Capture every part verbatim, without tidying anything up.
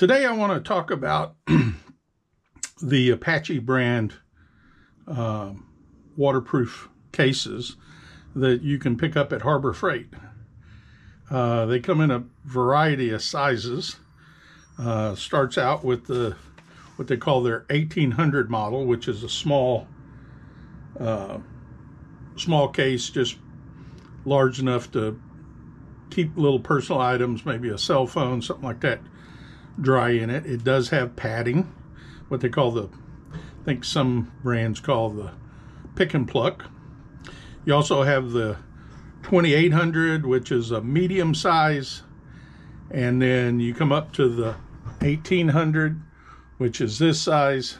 Today I want to talk about the Apache brand uh, waterproof cases that you can pick up at Harbor Freight. Uh, they come in a variety of sizes. Uh, starts out with the what they call their eighteen hundred model, which is a small uh, small case, just large enough to keep little personal items, maybe a cell phone, something like that, dry in it. It does have padding, what they call the, I think some brands call the pick and pluck. You also have the twenty-eight hundred, which is a medium size, and then you come up to the eighteen hundred, which is this size,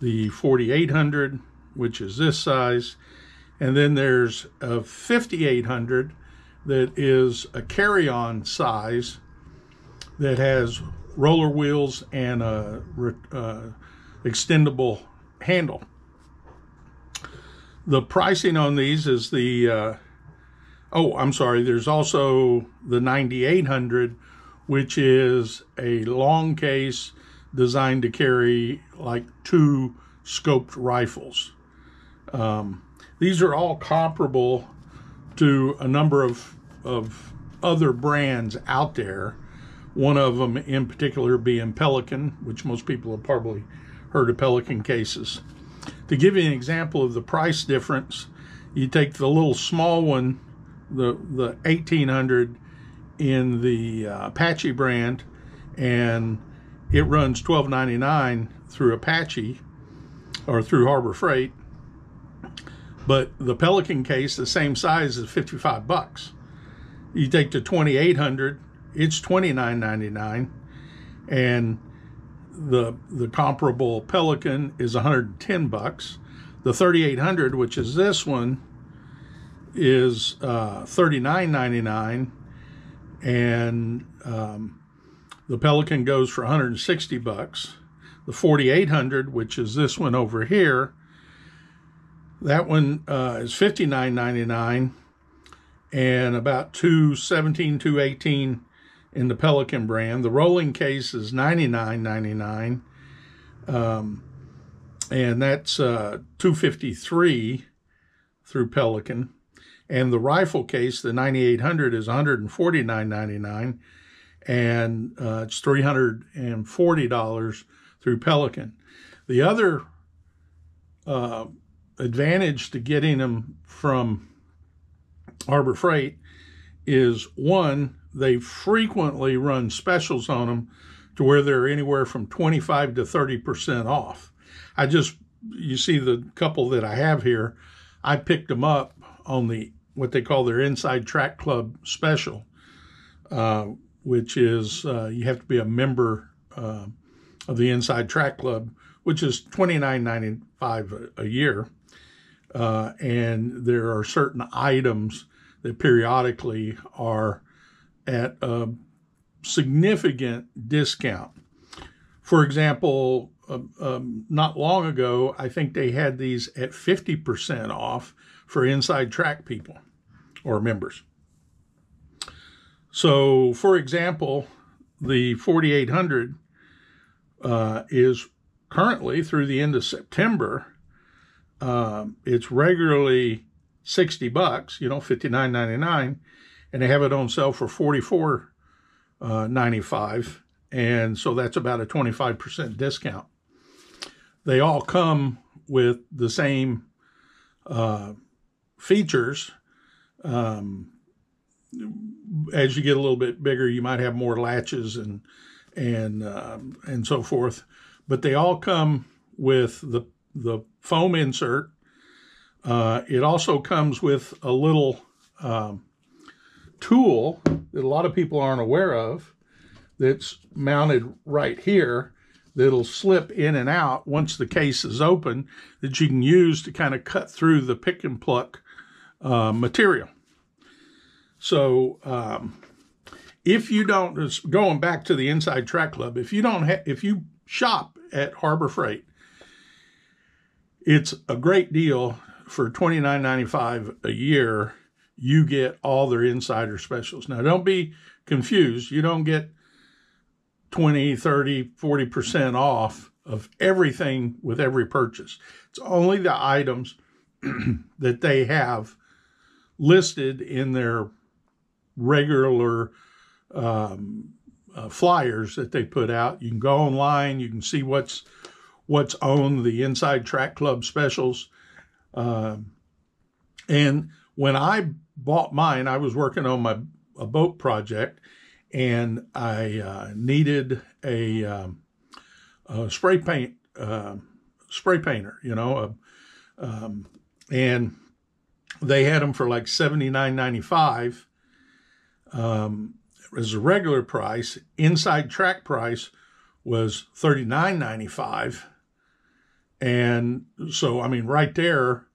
the forty-eight hundred, which is this size, and then there's a fifty-eight hundred that is a carry-on size that has roller wheels and a uh, extendable handle. The pricing on these is the, uh, oh, I'm sorry, there's also the ninety-eight hundred, which is a long case designed to carry like two scoped rifles. Um, these are all comparable to a number of, of other brands out there. One of them in particular being Pelican, which most people have probably heard of Pelican cases. To give you an example of the price difference, you take the little small one, the, the eighteen hundred in the uh, Apache brand, and it runs twelve ninety-nine through Apache or through Harbor Freight. But the Pelican case, the same size, is fifty-five bucks. You take the twenty-eight hundred, it's twenty-nine ninety-nine, and the the comparable Pelican is one hundred ten bucks. The thirty-eight hundred, which is this one, is uh, thirty-nine ninety-nine, and um, the Pelican goes for one hundred sixty bucks. The forty-eight hundred, which is this one over here, that one uh, is fifty-nine ninety-nine, and about two seventeen, two eighteen in the Pelican brand. The rolling case is ninety-nine ninety-nine, um, and that's uh, two fifty-three through Pelican. And the rifle case, the ninety-eight hundred, is one hundred forty-nine ninety-nine, and uh, it's three hundred forty dollars through Pelican. The other uh, advantage to getting them from Harbor Freight is, one, they frequently run specials on them to where they're anywhere from twenty-five to thirty percent off. I just, you see the couple that I have here, I picked them up on the, what they call their Inside Track Club special, uh, which is, uh, you have to be a member uh, of the Inside Track Club, which is twenty-nine ninety-five a year. Uh, and there are certain items that periodically are at a significant discount. For example, um, um, not long ago, I think they had these at fifty percent off for Inside Track people or members. So, for example, the forty-eight hundred uh, is currently through the end of September. Um, it's regularly sixty bucks, you know, fifty-nine ninety-nine, and they have it on sale for forty-four ninety-five, and so that's about a twenty-five percent discount. They all come with the same uh, features. Um, as you get a little bit bigger, you might have more latches and and uh, and so forth, but they all come with the the foam insert. Uh, it also comes with a little um, tool that a lot of people aren't aware of that's mounted right here that'll slip in and out once the case is open, that you can use to kind of cut through the pick and pluck uh, material. So um, if you don't, going back to the Inside Track Club, if you don't, if you shop at Harbor Freight, it's a great deal. For twenty-nine ninety-five a year, you get all their insider specials. Now, don't be confused. You don't get twenty, thirty, forty percent off of everything with every purchase. It's only the items that they have listed in their regular um, uh, flyers that they put out. You can go online, you can see what's what's on the Inside Track Club specials. Uh, and when I bought mine, I was working on my a boat project, and I uh, needed a, um, a spray paint uh, spray painter, you know, uh, um, and they had them for like seventy-nine ninety-five um, as a regular price. Inside Track price was thirty-nine ninety-five, and so I mean, right there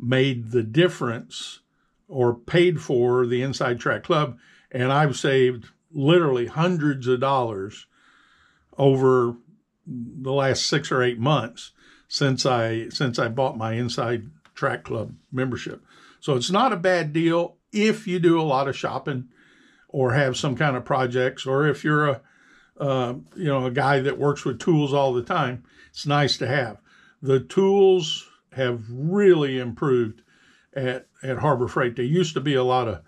made the difference, or paid for the Inside Track Club, and I've saved literally hundreds of dollars over the last six or eight months since I since I bought my Inside Track Club membership. So it's not a bad deal if you do a lot of shopping or have some kind of projects, or if you're a uh, you know, a guy that works with tools all the time. It's nice to have. The tools have really improved at at Harbor Freight. There used to be a lot of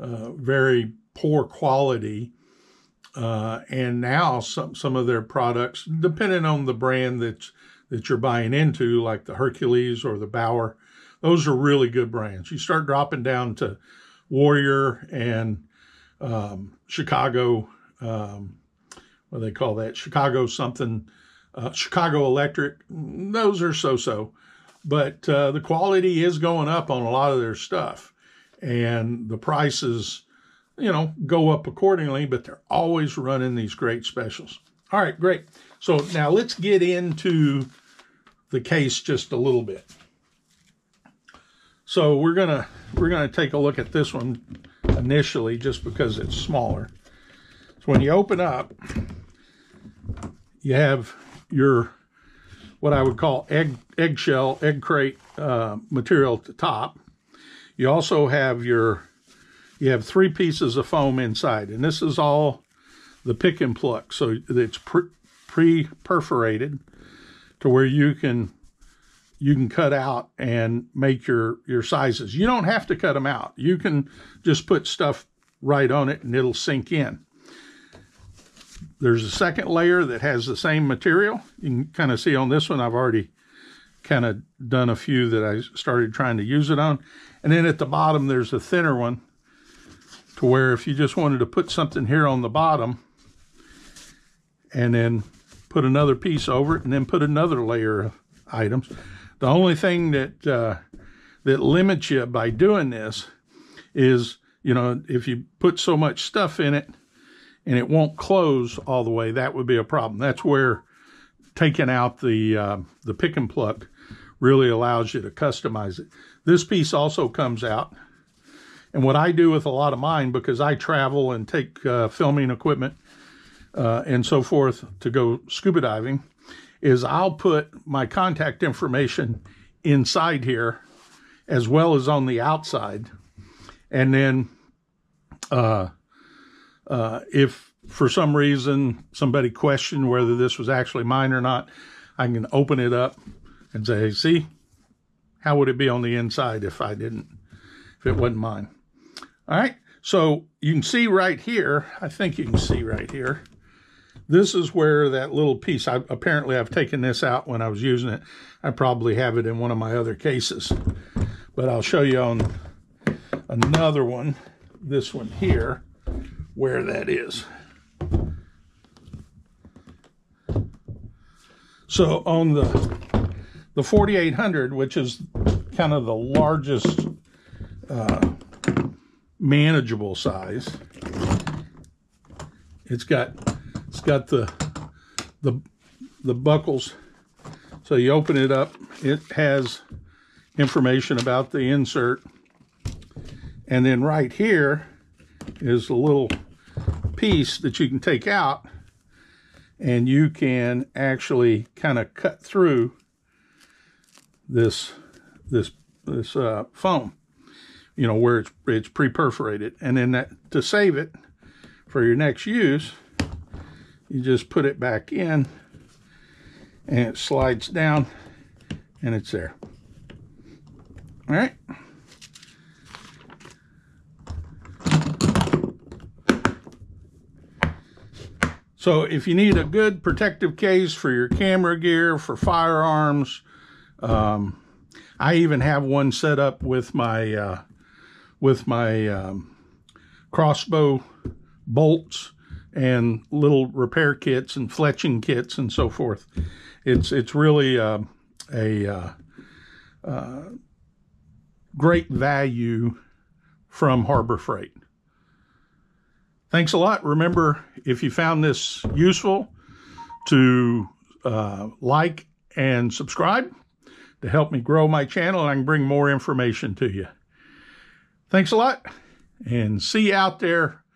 uh, very poor quality, uh, and now some some of their products, depending on the brand that that you're buying into, like the Hercules or the Bauer, those are really good brands. You start dropping down to Warrior and um, Chicago, um, what do they call that? Chicago something, uh, Chicago Electric. Those are so-so, but uh, the quality is going up on a lot of their stuff, and the prices, you know, go up accordingly, but they're always running these great specials. All right, great. So now let's get into the case just a little bit. So we're gonna we're gonna take a look at this one initially, just because it's smaller. So when you open up, you have your what I would call egg eggshell egg crate uh, material at the top. You also have your You have three pieces of foam inside, and this is all the pick and pluck. So it's pre-perforated to where you can you can cut out and make your, your sizes. You don't have to cut them out. You can just put stuff right on it, and it'll sink in. There's a second layer that has the same material. You can kind of see on this one, I've already kind of done a few that I started trying to use it on. And then at the bottom, there's a thinner one, to where if you just wanted to put something here on the bottom and then put another piece over it and then put another layer of items. The only thing that uh, that limits you by doing this is, you know, if you put so much stuff in it and it won't close all the way, that would be a problem. That's where taking out the, uh, the pick and pluck really allows you to customize it. This piece also comes out. And what I do with a lot of mine, because I travel and take uh, filming equipment uh, and so forth to go scuba diving, is I'll put my contact information inside here as well as on the outside. And then uh, uh, if for some reason somebody questioned whether this was actually mine or not, I can open it up and say, hey, see, how would it be on the inside if I didn't, if it wasn't mine? All right, so you can see right here, I think you can see right here, this is where that little piece, I, apparently I've taken this out when I was using it. I probably have it in one of my other cases, but I'll show you on another one, this one here, where that is. So on the, the forty-eight hundred, which is kind of the largest uh, manageable size, it's got it's got the the the buckles, so you open it up, it has information about the insert, and then right here is a little piece that you can take out, and you can actually kind of cut through this this this uh, foam, you know, where it's, it's pre-perforated. And then that, to save it for your next use, you just put it back in and it slides down and it's there. All right. So if you need a good protective case for your camera gear, for firearms, um, I even have one set up with my uh, with my um, crossbow bolts and little repair kits and fletching kits and so forth. It's it's really uh, a uh, uh, great value from Harbor Freight. Thanks a lot. Remember, if you found this useful, to uh, like and subscribe to help me grow my channel, and I can bring more information to you. Thanks a lot, and see you out there